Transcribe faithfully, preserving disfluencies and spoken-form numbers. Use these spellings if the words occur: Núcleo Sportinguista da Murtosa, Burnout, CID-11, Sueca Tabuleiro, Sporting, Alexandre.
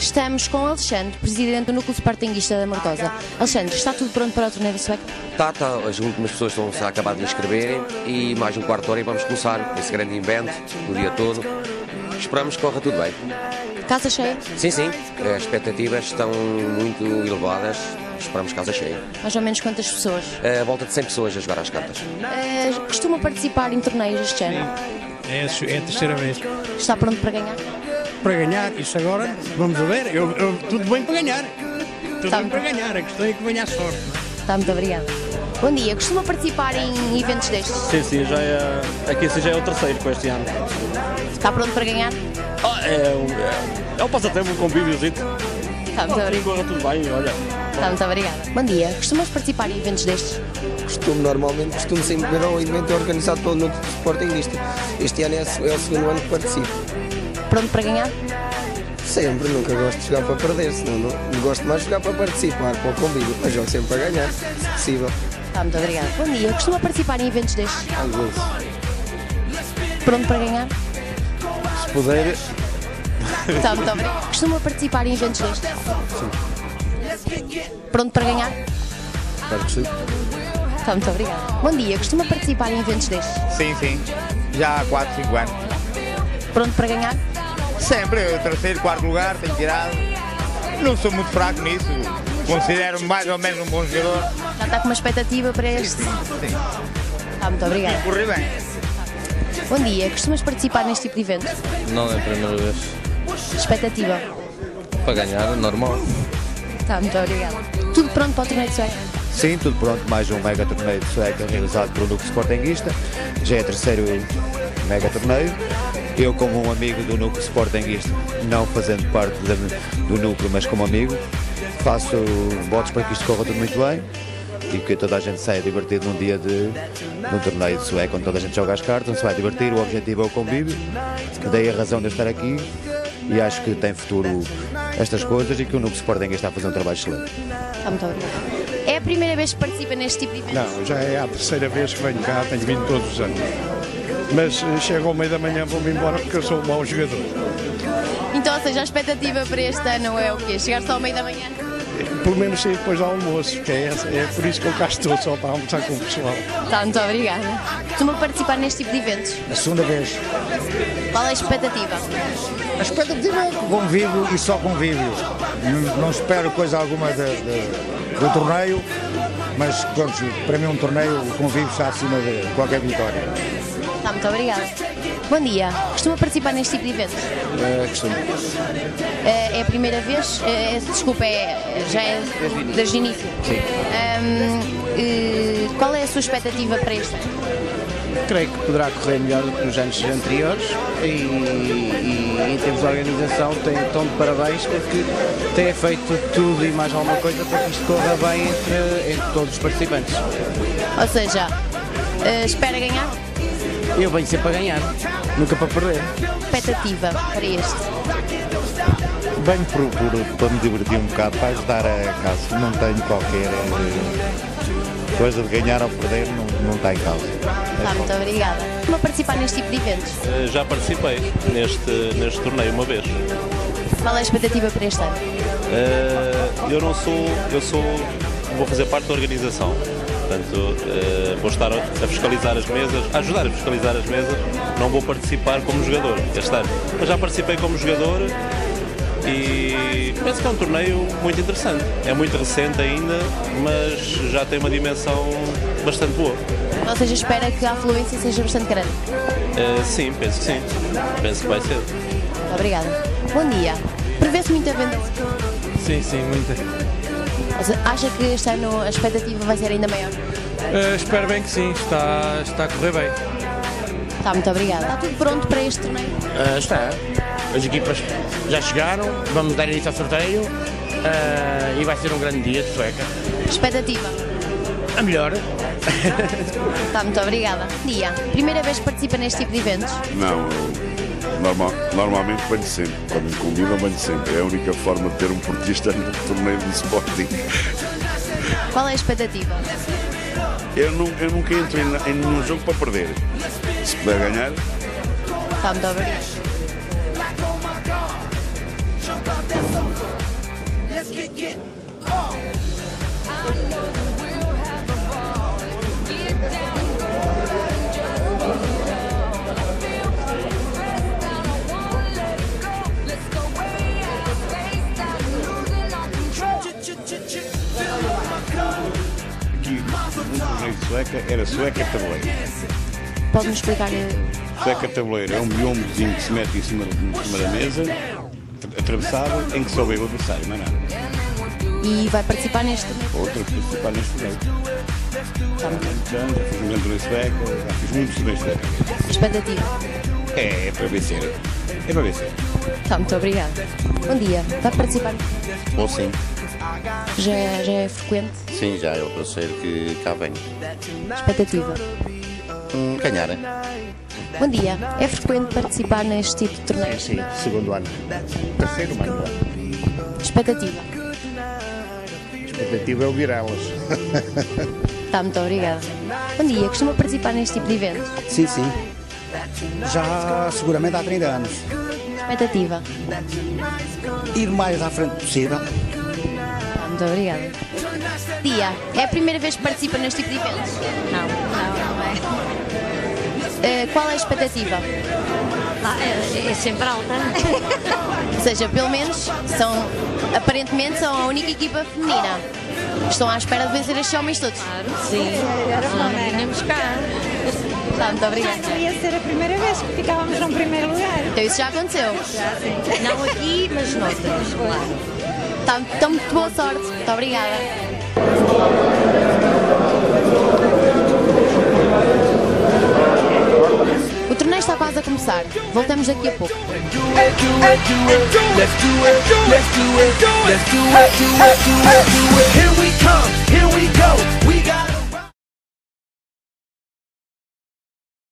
Estamos com Alexandre, presidente do Núcleo Sportinguista da Murtosa. Alexandre, está tudo pronto para o torneio da Sueca? Está, está. As últimas pessoas estão a acabar de inscreverem e mais um quarto de hora e vamos começar esse grande evento, o dia todo. Esperamos que corra tudo bem. Casa cheia? Sim, sim. As expectativas estão muito elevadas. Esperamos casa cheia. Mais ou menos quantas pessoas? À volta de cem pessoas a jogar às cartas. Uh, costuma participar em torneios este ano? É, é a terceira vez. Está pronto para ganhar? Para ganhar, isso agora, vamos ver. Eu, eu, tudo bem para ganhar. Tudo Está bem para ganhar. A questão é que venha a sorte. Está, muito obrigada. Bom dia. Costuma participar em eventos destes? Sim, sim. Já é, aqui assim já é o terceiro com este ano. Está pronto para ganhar? Ah, é um é, é, é passatempo, um convíviozinho. Está, muito obrigada. Tudo bem, olha. Está, muito obrigada. Bom dia. Costumas participar em eventos destes? Costumo, normalmente. Costumo sempre ver um evento organizado pelo Núcleo Sportinguista. Este ano é, é o segundo ano que participo. Pronto para ganhar? Sempre, nunca gosto de jogar para perder, senão não, não gosto mais de jogar para participar, para o convívio, mas jogo sempre para ganhar, se possível. Está, muito obrigada. Bom dia. Costuma participar em eventos destes? Às vezes. Pronto para ganhar? Se puder. Está, muito obrigada. Costuma participar em eventos destes? Sim. Pronto para ganhar? Claro que sim. Está, muito obrigada. Bom dia. Costuma participar em eventos destes? Sim, sim. Já há quatro, cinco anos. Pronto para ganhar? Sempre, eu terceiro, quarto lugar, tenho tirado. Não sou muito fraco nisso, considero-me mais ou menos um bom jogador. Já está com uma expectativa para este? Sim, sim, sim. Está, muito obrigada. E corri bem. Bom dia, costumas participar neste tipo de evento? Não é a primeira vez. Expectativa? Para ganhar, normal. Está, muito obrigada. Tudo pronto para o torneio de Sueca? Sim, tudo pronto, mais um mega torneio de Sueca realizado pelo Núcleo Sportinguista. Já é terceiro mega torneio. Eu, como um amigo do Núcleo Sportinguista, não fazendo parte da, do núcleo, mas como amigo, faço votos para que isto corra tudo muito bem e que toda a gente saia divertido num dia de num torneio de Sueca, onde toda a gente joga as cartas, onde se vai divertir, o objetivo é o convívio, que daí a razão de eu estar aqui e acho que tem futuro estas coisas e que o Núcleo Sportinguista está a fazer um trabalho excelente. Está, muito obrigado. É a primeira vez que participa neste tipo de evento? Não, já é a terceira vez que venho cá, tenho vindo todos os anos. Mas chego ao meio da manhã, vou-me embora porque eu sou um mau jogador. Então, ou seja, a expectativa para este ano é o quê? Chegar só ao meio da manhã? Pelo menos sair depois do almoço, que é, é por isso que eu cá estou, só para almoçar com o pessoal. Está, muito obrigada. Costuma participar neste tipo de eventos? A segunda vez. Qual é a expectativa? A expectativa é convívio e só convívio. Não, não espero coisa alguma de, de, do torneio, mas pronto, para mim um torneio, o convívio está acima de qualquer vitória. Está, muito obrigada. Bom dia. Costuma participar neste tipo de eventos? É, costumo. É, é a primeira vez? É, desculpa, é, já é desde o início? Sim. Um, qual é a sua expectativa para este ano? Creio que poderá correr melhor do que nos anos anteriores e, e em termos de organização tem então de parabéns porque tem feito tudo e mais alguma coisa para que isto corra bem entre, entre todos os participantes. Ou seja, uh, espera ganhar? Eu venho sempre para ganhar, nunca para perder. Expectativa para este? Venho procuro para me divertir um bocado, para ajudar a casa, não tenho qualquer coisa de ganhar ou perder, não, não está em causa. Está, muito obrigada. Como participar neste tipo de eventos? Já participei neste, neste torneio uma vez. Qual é a expectativa para este ano? Uh, eu não sou, eu sou, vou fazer parte da organização, portanto uh, vou estar a fiscalizar as mesas, a ajudar a fiscalizar as mesas, não vou participar como jogador este ano, mas já participei como jogador. E penso que é um torneio muito interessante. É muito recente ainda, mas já tem uma dimensão bastante boa. Ou seja, espera que a afluência seja bastante grande? Uh, sim, penso que sim. Penso que vai ser. Obrigada. Bom dia. Prevê-se muita venda? Sim, sim, muita. Acha que este ano a expectativa vai ser ainda maior? Uh, espero bem que sim. Está, está a correr bem. Está, muito obrigada. Está tudo pronto para este torneio? Uh, está. As equipas já chegaram, vamos dar início ao sorteio uh, e vai ser um grande dia de Sueca. Expectativa? A melhor. Está, muito obrigada. Dia, primeira vez que participa neste tipo de eventos? Não, normal, normalmente venho sempre, quando me convidam venho sempre. É a única forma de ter um portista no torneio de Sporting. Qual é a expectativa? Eu, não, eu nunca entro em, em nenhum jogo para perder. Se puder ganhar... Está, muito obrigada. let's get get off. I know we'll have a ball. Get down, go and just get down. I feel pretty stressed out, I won't let it go. Let's go way out of space, I'm losing all control. Fill up my cup. Mazel tov. Era Sueca Tabuleiro. Pode-me explicar? Sueca Tabuleiro é um biombozinho que se mete em cima, em cima da mesa, atravessado, em que soube o adversário, não é nada. E vai participar neste torneio? Outro, participar neste torneio. Está muito bem. Já fiz um grande torneio sueco, já fiz muitos torneios suecos. Expectativa? É, é para vencer. É para vencer. Está, muito obrigada. Bom dia. Vai participar? Bom, sim. Já, já é frequente? Sim, já é o parceiro que cá vem. Expectativa? Hum, ganhar. Bom dia. É frequente participar neste tipo de torneio? Sim, sim. Segundo ano. Terceiro ano. Expectativa? Expectativa é ouvir elas. Está, muito obrigada. Bom dia. Costuma participar neste tipo de evento? Sim, sim. Já seguramente há trinta anos. Expectativa? Ir mais à frente possível. Muito obrigada. Dia, é a primeira vez que participa neste tipo de eventos? Não, não, não é. Uh, qual é a expectativa? Ah, é, é sempre alta. Ou seja, pelo menos, são, aparentemente, são a única equipa feminina. Estão à espera de vencer estes homens todos? Claro, sim. Ah, vinhamos cá. Tá, muito obrigada. Não ia ser a primeira vez que ficávamos num primeiro lugar. Então isso já aconteceu? Já, sim. Não aqui, mas noutras, claro. Tá, então, muito boa sorte. Muito obrigada. O torneio está quase a começar. Voltamos daqui a pouco.